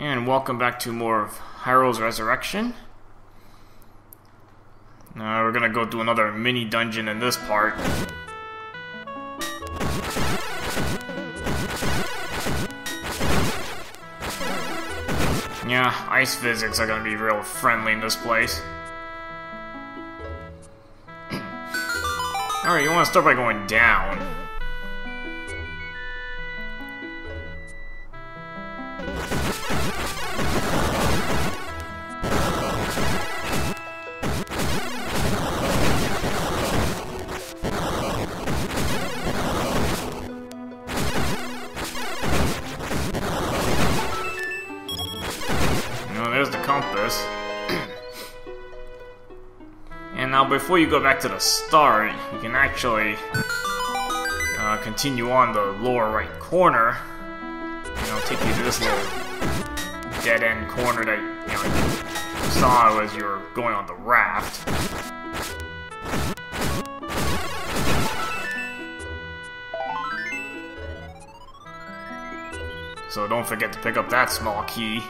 And welcome back to more of Hyrule's Resurrection. Now we're gonna go do another mini dungeon in this part. Yeah, ice physics are gonna be real friendly in this place. Alright, you wanna start by going down. And now before you go back to the start, you can actually continue on the lower right corner. You know, take you to this little dead-end corner that you saw as you were going on the raft. So don't forget to pick up that small key.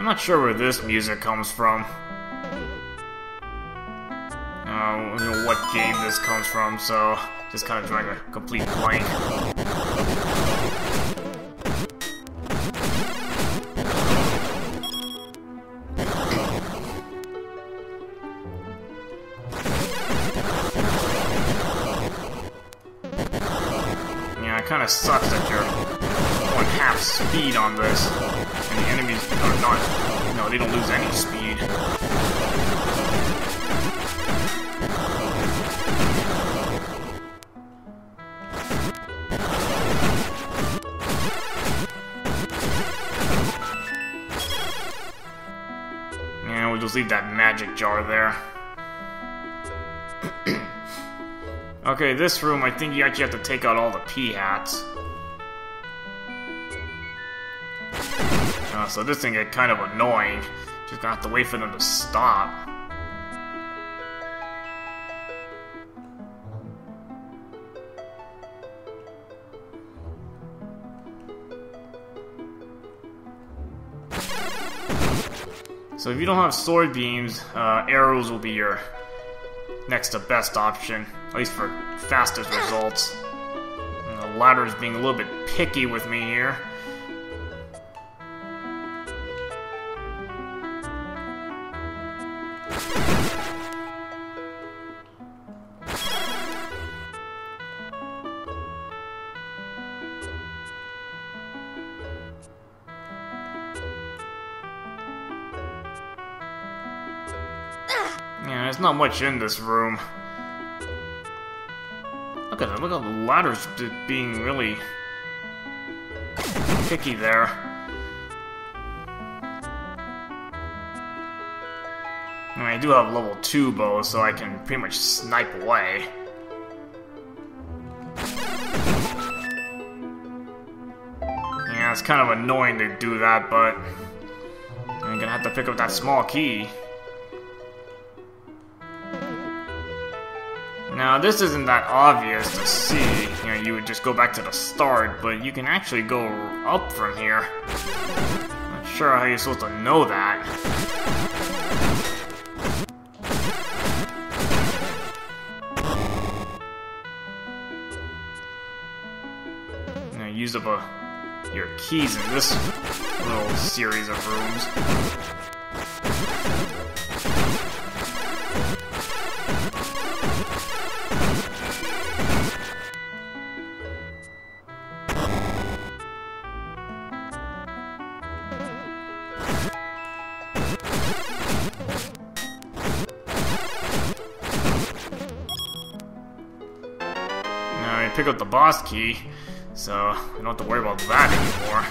I'm not sure where this music comes from. I don't know what game this comes from, so just kind of drawing a complete blank. Yeah, it kind of sucks that you're going half speed on this. And the enemies are not, they don't lose any speed. Yeah, we'll just leave that magic jar there. Okay, this room, I think you actually have to take out all the P-Hats. So this thing gets kind of annoying. Just gonna have to wait for them to stop. So if you don't have sword beams, arrows will be your next to best option, at least for fastest results. And the ladder is being a little bit picky with me here. Yeah, there's not much in this room. Look at that, look at the ladders being really picky there. And I do have level 2 bow, so I can pretty much snipe away. Yeah, it's kind of annoying to do that, but I'm gonna have to pick up that small key. Now, this isn't that obvious to see. You would just go back to the start, but you can actually go up from here. Not sure how you're supposed to know that. Now, use up your keys in this little series of rooms. Pick up the boss key, so I don't have to worry about that anymore.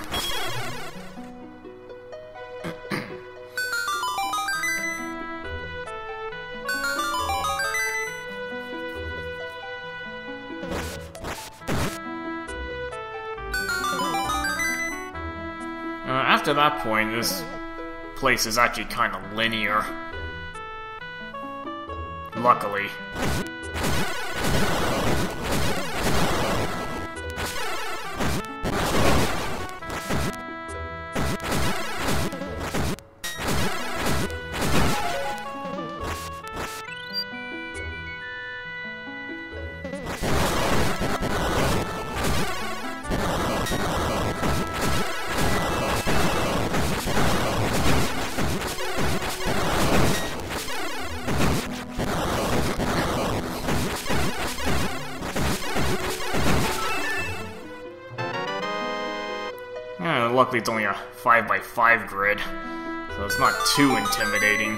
After that point, this place is actually kind of linear. Luckily. luckily it's only a 5x5 grid, so it's not too intimidating.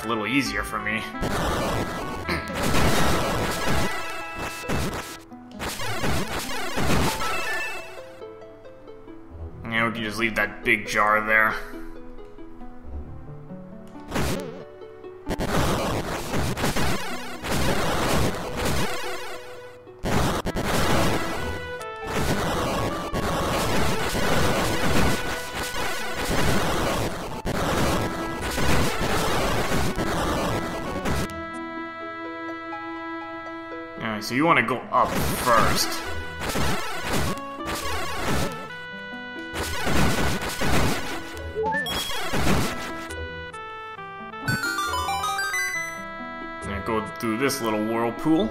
A little easier for me. Yeah, we can just leave that big jar there. So you want to go up first. And go through this little whirlpool.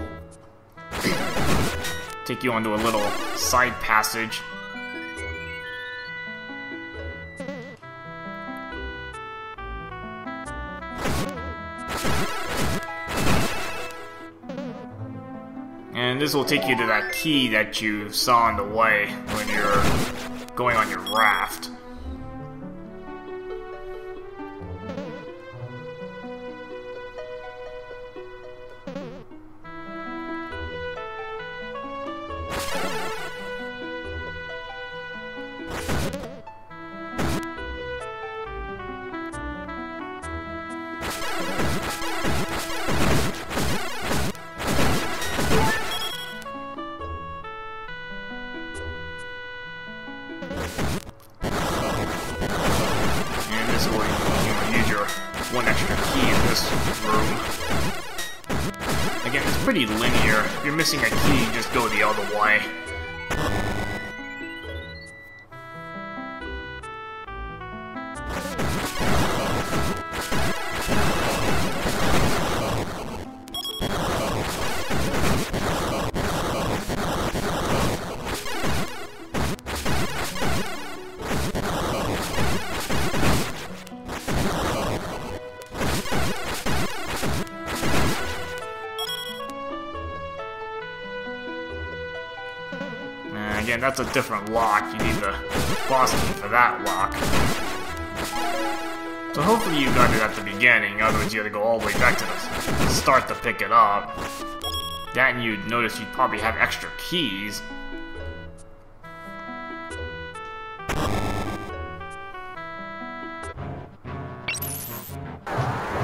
Take you onto a little side passage. And this will take you to that key that you saw on the way when you're going on your raft. Missing a key, just go the other way. Again, that's a different lock. You need the boss key for that lock. So hopefully you got it at the beginning, otherwise you had to go all the way back to the start to pick it up. That and you'd notice you'd probably have extra keys.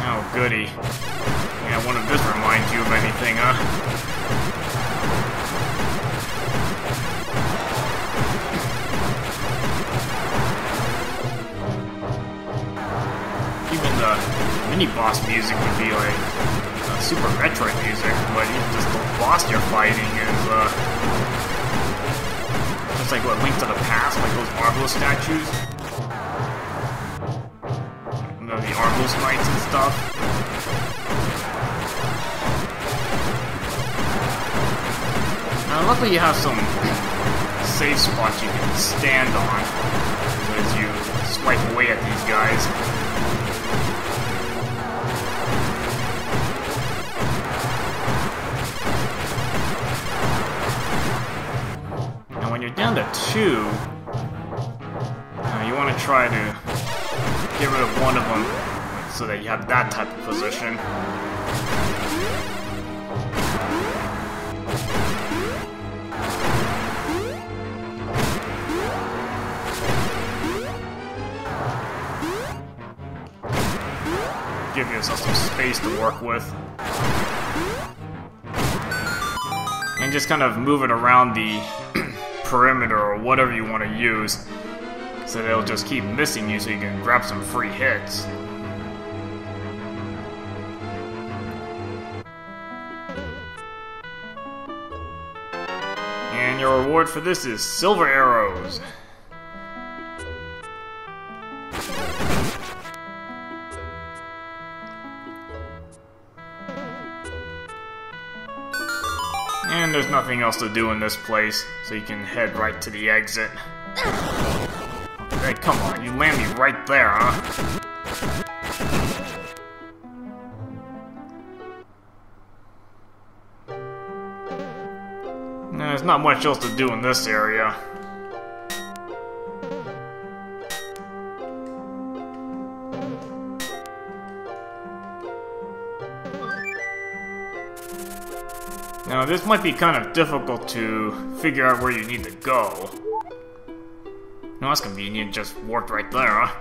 Oh goody. Yeah, one of this reminds you of anything, huh? Mini-boss music would be like Super Metroid music, but even just the boss you're fighting is just like what Link to the Past, like those Arvo statues, you know, the Arvo Smites and stuff. Now, luckily you have some safe spots you can stand on as you swipe away at these guys. Down to 2. Now you want to try to get rid of one of them so that you have that type of position. Give yourself some space to work with. And just kind of move it around the perimeter or whatever you want to use, so they'll just keep missing you so you can grab some free hits. And your reward for this is Silver Arrows. And there's nothing else to do in this place, so you can head right to the exit. Hey, come on, you land me right there, huh? There's not much else to do in this area. Now, this might be kind of difficult to figure out where you need to go. No, that's convenient, just walked right there, huh?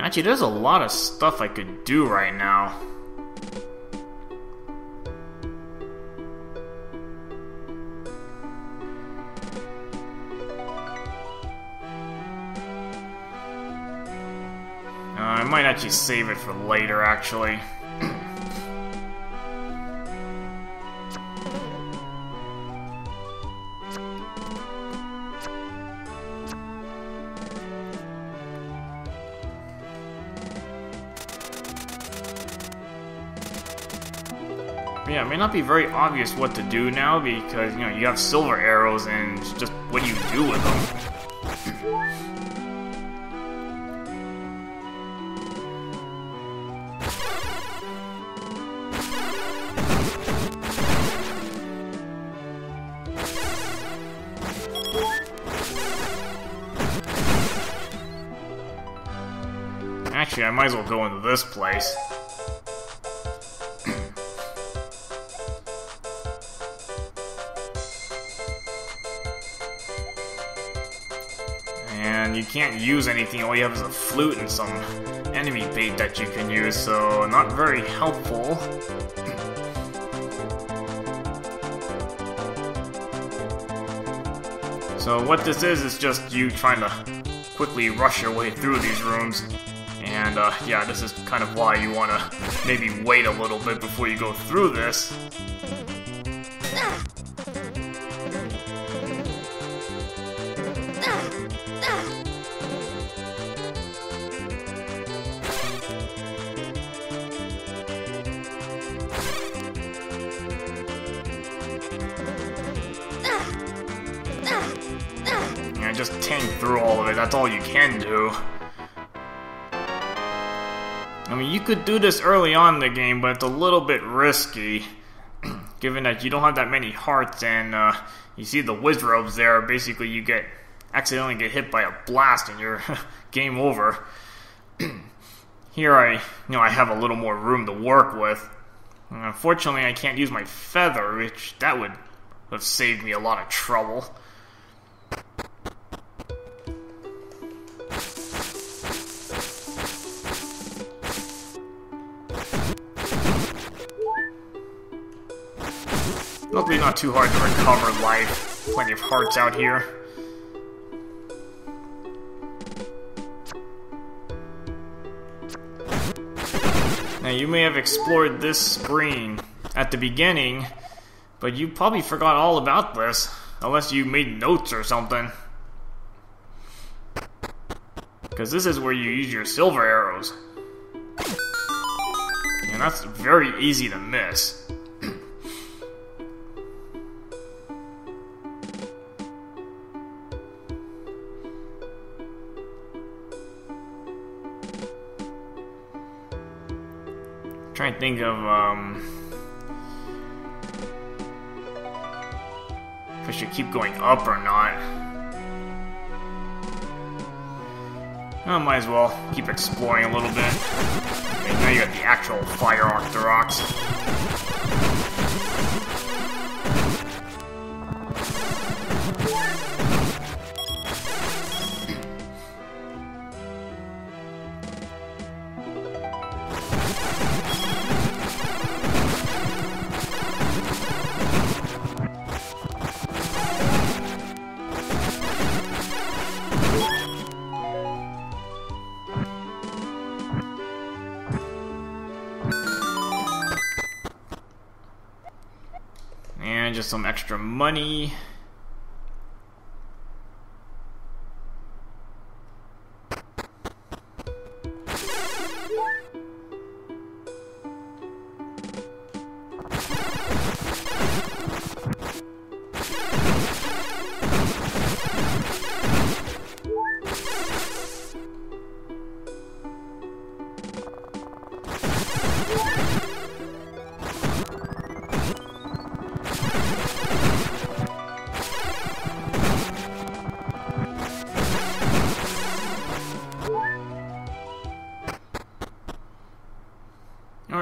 Actually, there's a lot of stuff I could do right now. I might actually save it for later, actually. Yeah, it may not be very obvious what to do now because, you know, you have silver arrows and just what do you do with them? Actually, I might as well go into this place. And you can't use anything, all you have is a flute and some enemy bait that you can use, so not very helpful. So what this is just you trying to quickly rush your way through these rooms. And yeah, this is kind of why you want to maybe wait a little bit before you go through this. Just tank through all of it, that's all you can do. I mean, you could do this early on in the game, but it's a little bit risky, given that you don't have that many hearts, and you see the wizrobes there, basically you get accidentally get hit by a blast and you're game over. Here I have a little more room to work with. Unfortunately, I can't use my feather, which that would have saved me a lot of trouble. Luckily not too hard to recover life. Plenty of hearts out here. Now you may have explored this screen at the beginning, but you probably forgot all about this, unless you made notes or something. Because this is where you use your silver arrows. And that's very easy to miss. Trying to think of if I should keep going up or not. I might as well keep exploring a little bit. Okay, now you got the actual fire Arctorox. some extra money.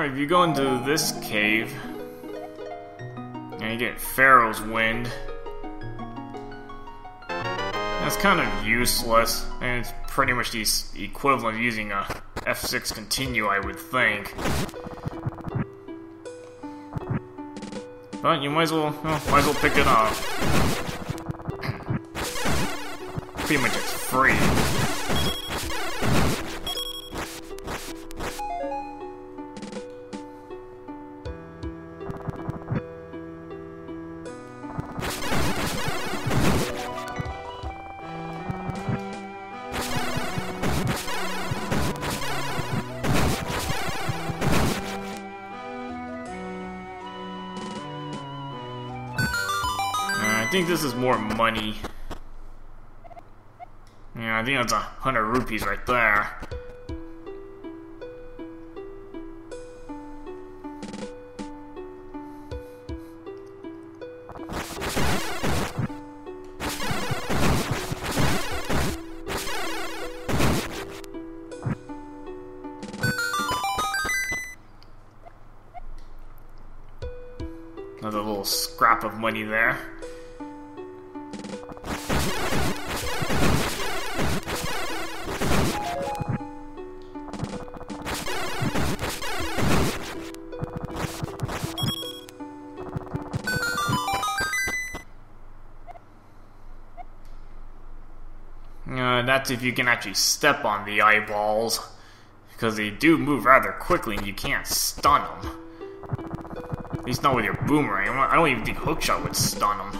If you go into this cave, and you get Pharaoh's Wind, that's kind of useless, and it's pretty much the equivalent of using a F6 continue, I would think. But you might as well pick it up. Pretty much it's free. I think this is more money. Yeah, I think that's 100 rupees right there. Another little scrap of money there. That's if you can actually step on the eyeballs, because they do move rather quickly and you can't stun them. At least not with your boomerang. I don't even think hookshot would stun them.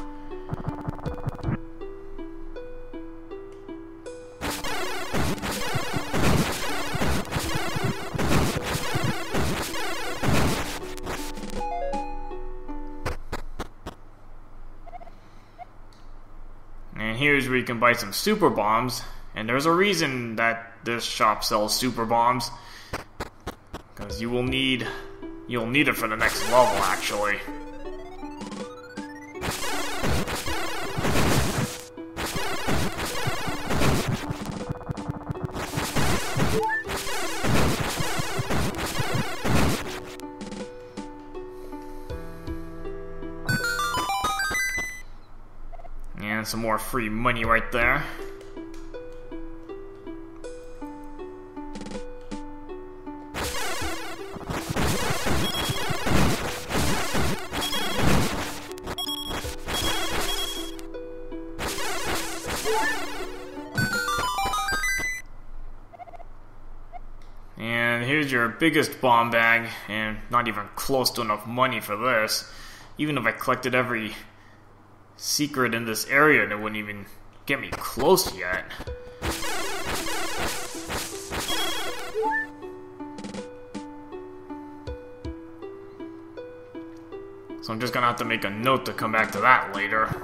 And here's where you can buy some super bombs. And there's a reason that this shop sells super bombs, because you'll need it for the next level, actually. And some more free money right there. And here's your biggest bomb bag, and not even close to enough money for this. Even if I collected every secret in this area, it wouldn't even get me close yet. So I'm just gonna have to make a note to come back to that later.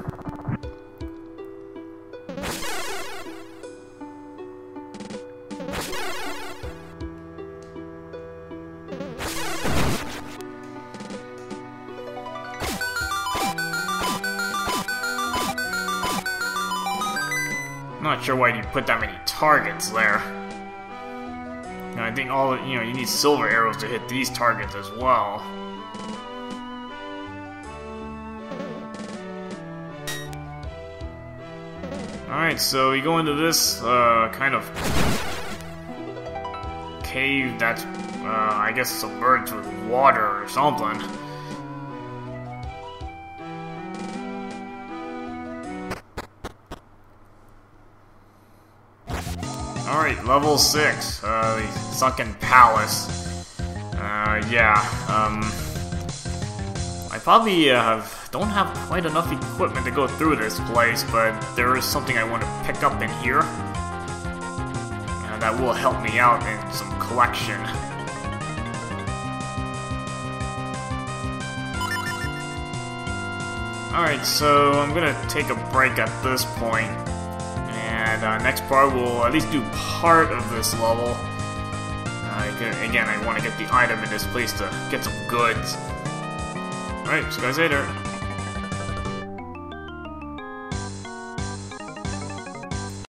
Not sure why you put that many targets there. And I think you need silver arrows to hit these targets as well. Alright, so we go into this kind of cave that's I guess submerged with water or something. Alright, level 6, the Sunken Palace. I probably have don't have quite enough equipment to go through this place, but there is something I want to pick up in here. And that will help me out in some collection. Alright, so I'm gonna take a break at this point, and next part we'll at least do part of this level. Again, I want to get the item in this place to get some goods. Alright, see you guys later.